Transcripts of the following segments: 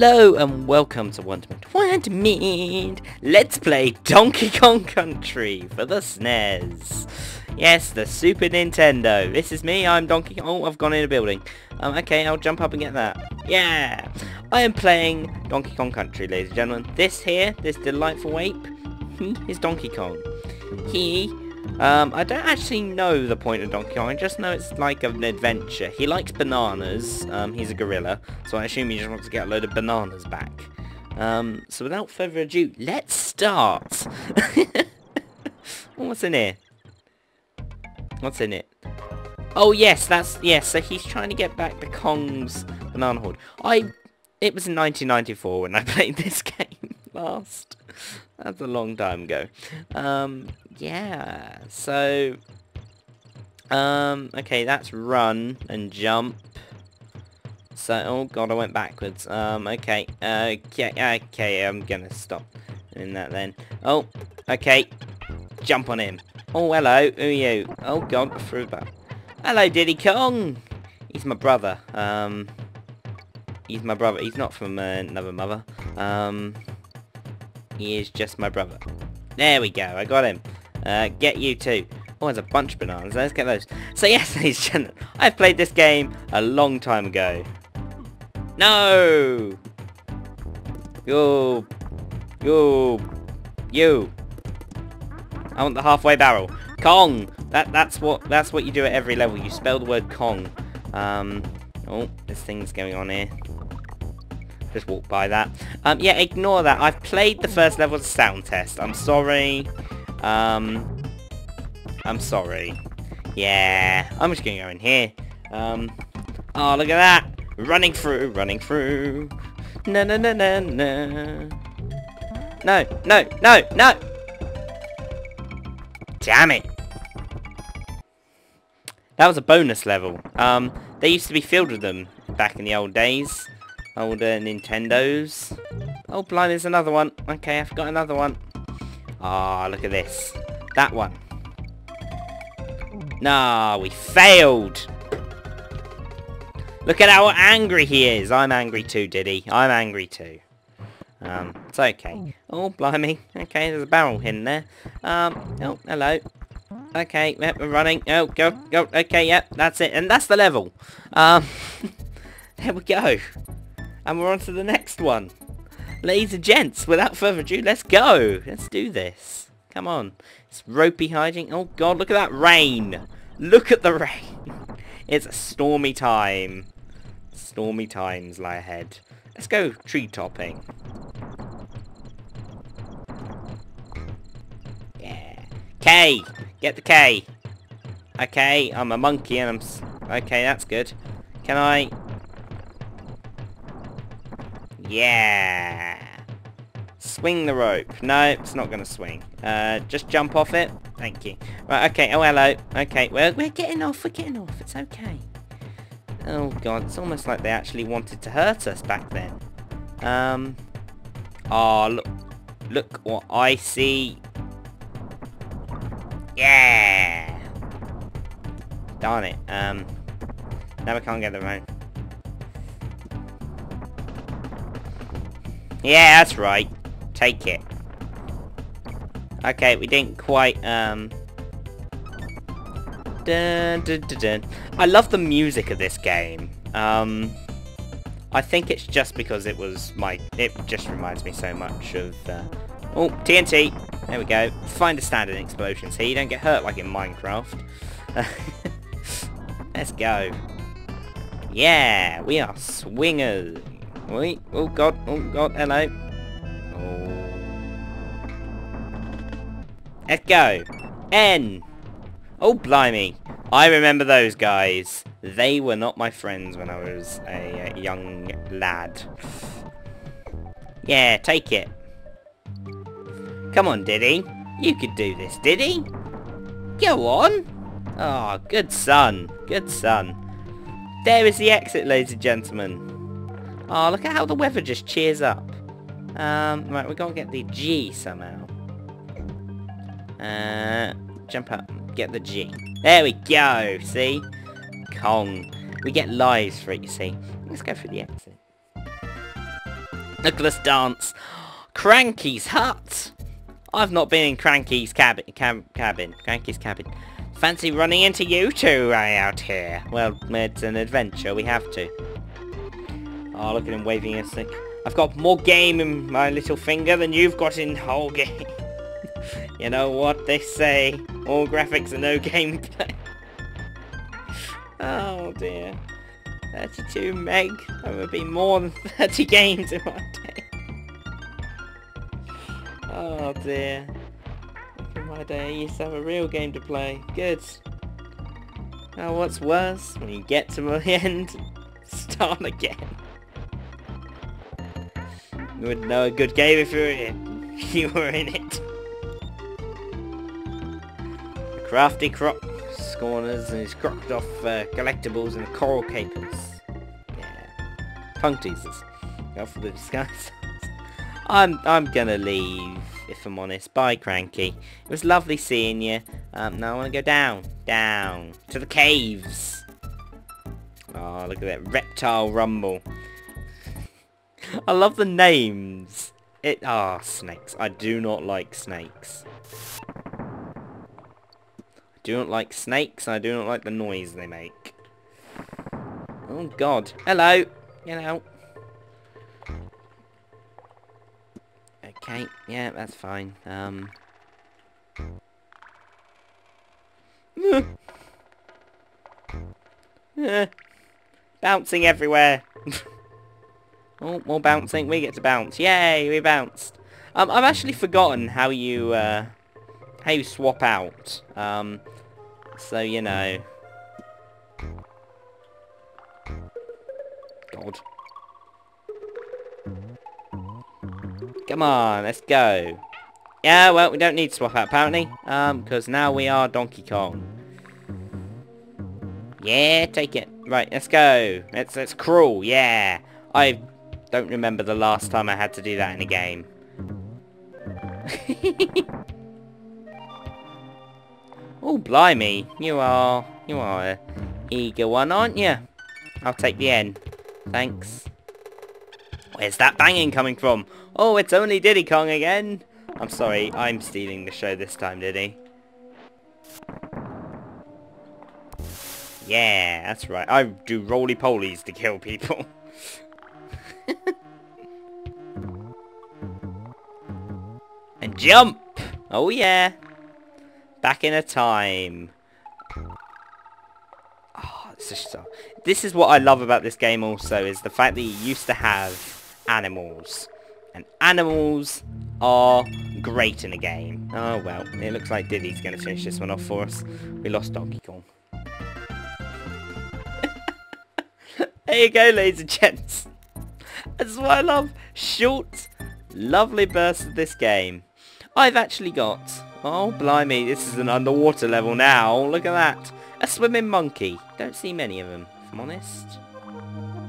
Hello and welcome to Wonderment. Wonderment! Let's play Donkey Kong Country for the SNES. Yes, the Super Nintendo. This is me, I'm Donkey Kong. Oh, I've gone in a building. Okay, I'll jump up and get that. Yeah! I am playing Donkey Kong Country, ladies and gentlemen. This here, this delightful ape, is Donkey Kong. I don't actually know the point of Donkey Kong, I just know it's like an adventure. He likes bananas, he's a gorilla, so I assume he just wants to get a load of bananas back. So without further ado, let's start! What's in here? What's in it? Oh yes, so he's trying to get back the Kong's banana hoard. It was in 1994 when I played this game last. That's a long time ago. Yeah, so... okay, that's run and jump. So, oh god, I went backwards. Okay, I'm gonna stop doing that then. Oh, okay, jump on him. Oh, hello, who are you? Oh god, I threw back. Hello, Diddy Kong! He's my brother. He's my brother. He's not from another mother. He is just my brother. There we go, I got him. Get you too. Oh, there's a bunch of bananas, let's get those. So yes, ladies and gentlemen, I've played this game a long time ago. No! You! I want the halfway barrel. Kong! That's what you do at every level, you spell the word Kong. Oh, this thing's going on here. Just walk by that. Yeah, ignore that. I've played the first level sound test. I'm sorry. I'm sorry. Yeah. I'm just gonna go in here. Oh, look at that. Running through. No. No. Damn it. That was a bonus level. They used to be filled with them back in the old days. Older Nintendos. Oh, blind, there's another one. Okay, I've got another one. Ah, look at this. That one. Nah, we failed. Look at how angry he is. I'm angry too, Diddy. I'm angry too. It's okay. Oh, blimey. Okay, there's a barrel hidden there. Oh, hello. Okay, yep, we're running. Oh, go. Okay, yep, that's it. And that's the level. There we go. And we're on to the next one. Ladies and gents, without further ado, let's go. Let's do this. Come on. It's ropey hiding. Oh god, look at that rain. Look at the rain. It's a stormy time. Stormy times lie ahead. Let's go tree topping. Yeah. K. Get the K. Okay, I'm a monkey and okay, that's good. Can I... Yeah! Swing the rope. No, it's not going to swing. Just jump off it. Thank you. Right, okay. Oh, hello. Okay, we're getting off. We're getting off. It's okay. Oh, God. It's almost like they actually wanted to hurt us back then. Oh, look what I see. Yeah! Darn it. Now we can't get the rope. Yeah, that's right. Take it. Okay, we didn't quite, Dun. I love the music of this game. I think it's just because it was my... It just reminds me so much of... Oh, TNT! There we go. Find a standard explosion so you don't get hurt like in Minecraft. Let's go. Yeah, we are swingers. Wait, oh god, hello. Oh. Let's go. N. Oh, blimey. I remember those guys. They were not my friends when I was a young lad. Yeah, take it. Come on, Diddy. You could do this, Diddy. Go on. Oh, good son. Good son. There is the exit, ladies and gentlemen. Oh, look at how the weather just cheers up. Right, we gotta get the G somehow. Jump up, get the G. There we go, see? Kong. We get lives for it, you see. Let's go for the exit. Nicholas Dance. Cranky's hut. I've not been in Cranky's cabin. Cranky's cabin. Fancy running into you two out here. Well, it's an adventure. We have to. Oh, look at him waving his stick. I've got more game in my little finger than you've got in whole game. You know what they say. All graphics and no gameplay. Oh dear. 32 meg. That would be more than 30 games in my day. Oh dear. In my day I used to have a real game to play. Good. Now what's worse? When you get to the end, start again. You would know a good game if you were in it. The crafty crop scorners and his crocked off collectibles and coral capers. Yeah. Tongue teasers. Go for the disguise. I'm gonna leave, if I'm honest. Bye, Cranky. It was lovely seeing you. Now I wanna go down. Down. To the caves. Oh, look at that. Reptile Rumble. I love the names. Snakes. I do not like snakes. I do not like snakes, and I do not like the noise they make. Oh god. Hello. Hello. Okay, yeah, that's fine. Bouncing everywhere. Oh, more bouncing. We get to bounce. Yay, we bounced. I've actually forgotten how you swap out. So, you know. God. Come on, let's go. Yeah, well, we don't need to swap out, apparently. Because now we are Donkey Kong. Yeah, take it. Right, let's go. Let's crawl, yeah. I don't remember the last time I had to do that in a game. Oh, blimey. You are an eager one, aren't you? I'll take the N. Thanks. Where's that banging coming from? Oh, it's only Diddy Kong again! I'm sorry, I'm stealing the show this time, Diddy. Yeah, that's right. I do roly-polies to kill people. And jump! Oh yeah! Back in a time. Oh, it's just so... This is what I love about this game also, is the fact that you used to have animals. And animals are great in a game. Oh well, it looks like Diddy's going to finish this one off for us. We lost Donkey Kong. There you go, ladies and gents. That's what I love. Short, lovely bursts of this game. I've actually got... Oh, blimey, this is an underwater level now. Look at that. A swimming monkey. Don't see many of them, if I'm honest.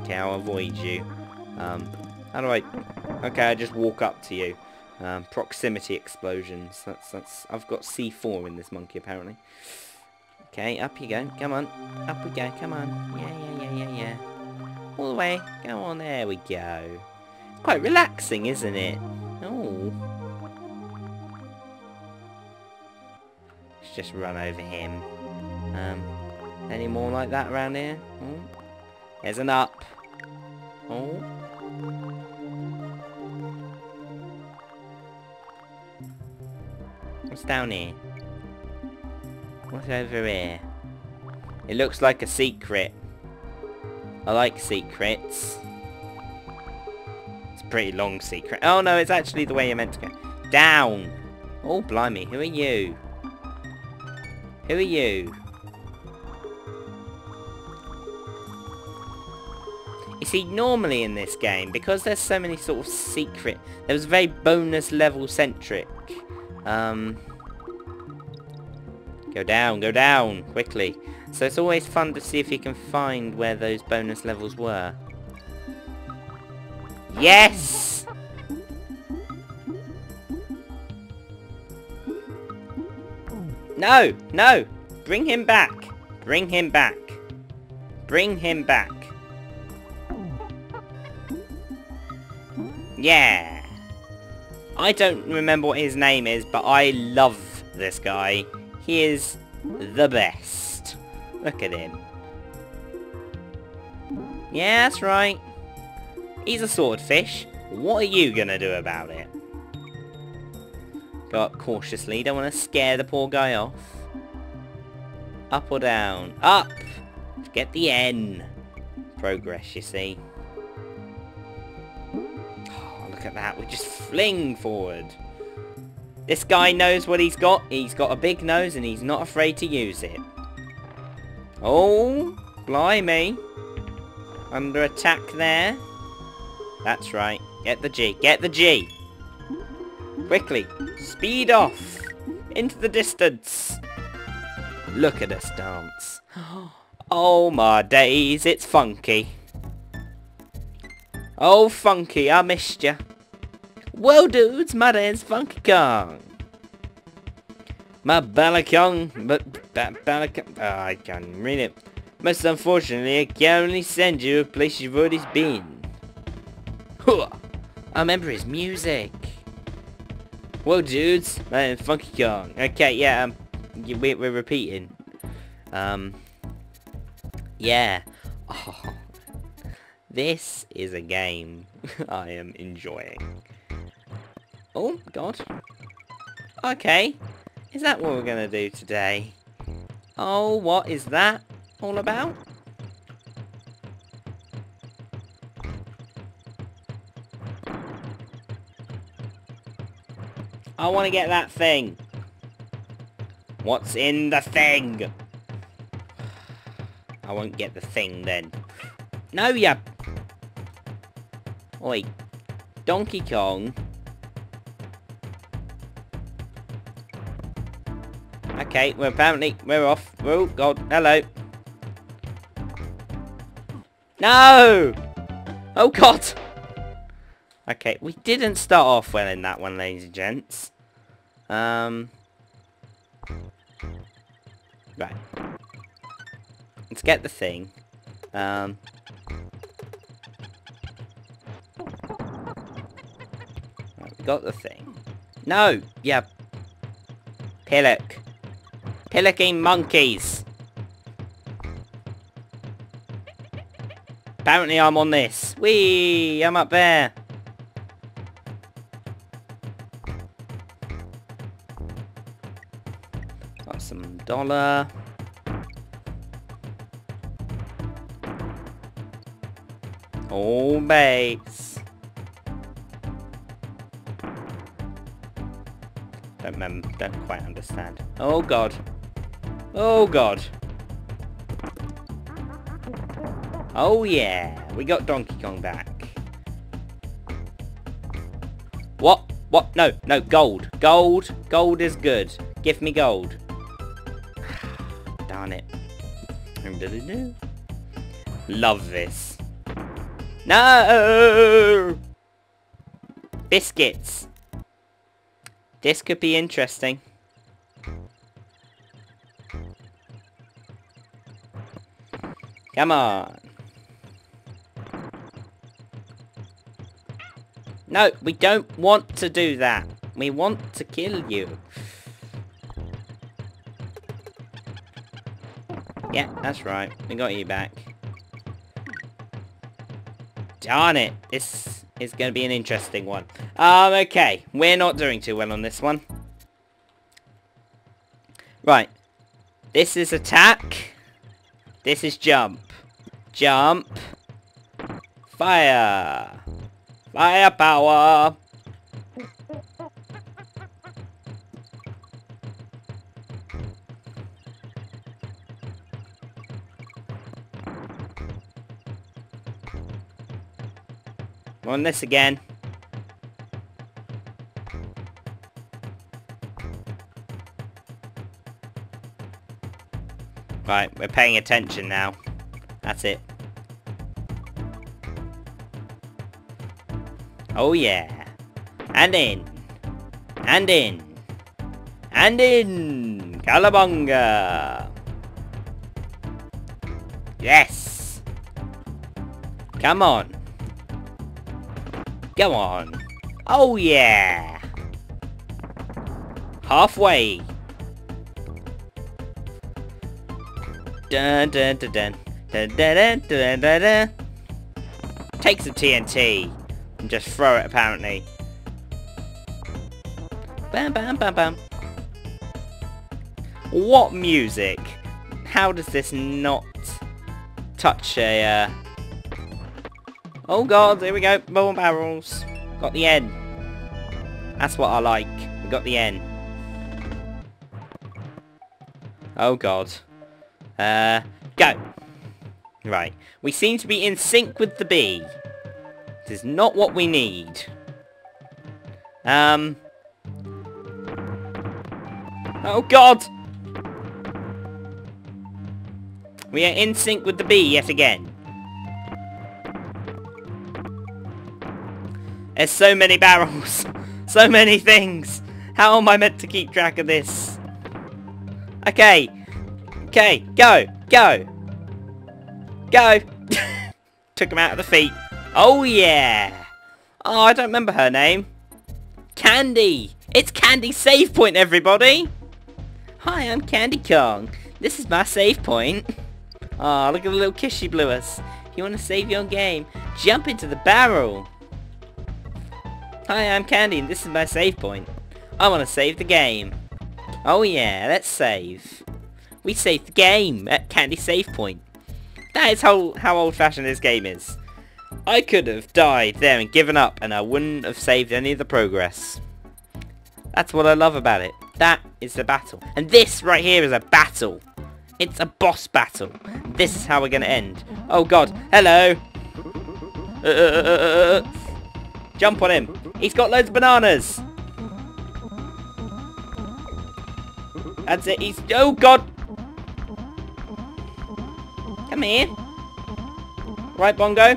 Okay, I'll avoid you. How do I... Okay, I just walk up to you. Proximity explosions. That's. I've got C4 in this monkey apparently. Okay, up you go. Come on, up we go. Come on. Yeah. All the way. Go on. There we go. Quite relaxing, isn't it? Oh. Let's just run over him. Any more like that around here? Oh. There's an up. Oh. What's down here? What's over here? It looks like a secret. I like secrets. It's a pretty long secret. Oh no, it's actually the way you're meant to go. Down! Oh blimey, who are you? Who are you? You see, normally in this game, because there's so many sort of secret... There was very bonus level centric. Go down, quickly. So it's always fun to see if you can find where those bonus levels were. Yes! No, no! Bring him back! Bring him back! Bring him back! Yeah. I don't remember what his name is, but I love this guy. He is the best. Look at him. Yeah, that's right. He's a swordfish. What are you gonna do about it? Go up cautiously. Don't want to scare the poor guy off. Up or down? Up! Get the N. Progress, you see. Oh, look at that. We just fling forward. This guy knows what he's got. He's got a big nose and he's not afraid to use it. Oh, blimey. Under attack there. That's right. Get the G. Get the G. Quickly. Speed off. Into the distance. Look at us dance. Oh my days, it's Funky. Oh Funky, I missed ya. Whoa dudes, my name's Funky Kong. My Balakong, but I can't read it. Most unfortunately, I can only send you a place you've already been. Huh. I remember his music. Whoa dudes, my name's Funky Kong. Okay, yeah, we're repeating. Yeah. Oh, this is a game I am enjoying. Oh, God. Okay. Is that what we're going to do today? Oh, what is that all about? I want to get that thing. What's in the thing? I won't get the thing then. No, ya! Oi. Donkey Kong. Okay, well apparently we're off. Oh god, hello. No! Oh god! Okay, we didn't start off well in that one, ladies and gents. Right. Let's get the thing. Right, we got the thing. No! Yeah. Pillock. Pillocking monkeys! Apparently I'm on this. Whee! I'm up there. Got some dollar. Oh, mates. Don't quite understand. Oh, God. Oh, God. Oh, yeah. We got Donkey Kong back. What? What? No, no. Gold. Gold. Gold is good. Give me gold. Darn it. Love this. No! Biscuits. This could be interesting. Come on. No, we don't want to do that. We want to kill you. Yeah, that's right. We got you back. Darn it, this is going to be an interesting one. Okay, we're not doing too well on this one. Right, this is attack. This is jump. Jump. Fire. Firepower. On this again. Right, we're paying attention now. That's it. Oh yeah. And in. And in. And in. Calabunga. Yes. Come on. Go on. Oh yeah! Halfway! Dun dun dun dun dun dun dun dun dun. Take some TNT and just throw it apparently. Bam bam bam bam. What music? How does this not touch a Oh god, here we go, more barrels. Got the N. That's what I like. We got the N. Oh god. Go! Right. We seem to be in sync with the B. This is not what we need. Oh god! We are in sync with the B yet again. There's so many barrels. So many things. How am I meant to keep track of this? Okay. Okay, go, go, go. Took him out of the feet. Oh yeah. Oh, I don't remember her name. Candy. It's Candy's save point, everybody. Hi, I'm Candy Kong. This is my save point. Oh, look at the little kiss she blew us. If you want to save your game, jump into the barrel. Hi, I'm Candy, and this is my save point. I want to save the game. Oh yeah, let's save. We saved the game at Candy Save Point. That is how old-fashioned this game is. I could have died there and given up, and I wouldn't have saved any of the progress. That's what I love about it. That is the battle. And this right here is a battle. It's a boss battle. This is how we're going to end. Oh god, hello. Jump on him. He's got loads of bananas. That's it, he's... Oh god. Come here. Right, Bongo.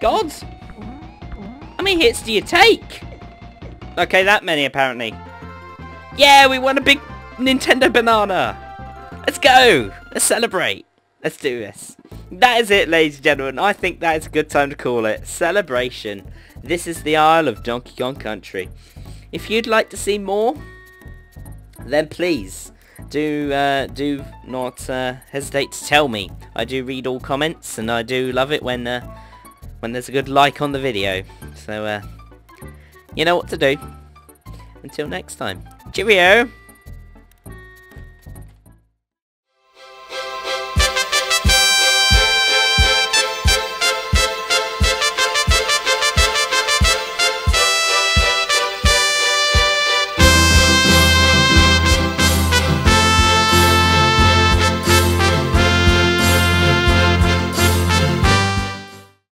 God! How many hits do you take? Okay, that many apparently. Yeah, we won a big Nintendo banana. Let's go. Let's celebrate. Let's do this. That is it, ladies and gentlemen. I think that is a good time to call it. Celebration. This is the Isle of Donkey Kong Country. If you'd like to see more, then please... Do not hesitate to tell me. I do read all comments, and I do love it when there's a good like on the video. So you know what to do. Until next time, cheerio.